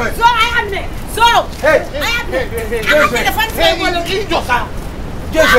friend. So I am there. So I am there. I'm not the fun friend. Hey, ya kuma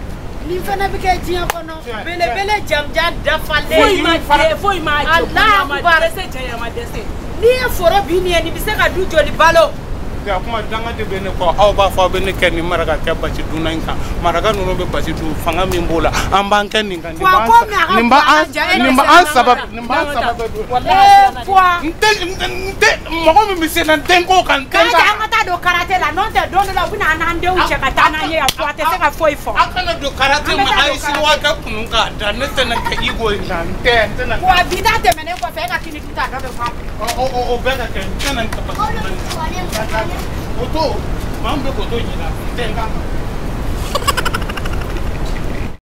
danga de bene ko awba fa bene kenni maraga kebba ci dunanka maraga no be basi du fanga mimbola amban kenni ngandi nimba an sabab wallahi fois nte mogomi misena denko kan kan ka ta do karate la non te don la buna nan de u cheka tana ye afwa te ka foifo akana do karate ma ai si wa ka kununga danete na ka igo nte na wa vida te mene ko fe ka kini tuta do fa o bega ken tana ka pa Oto, mambo koto jina, tenga.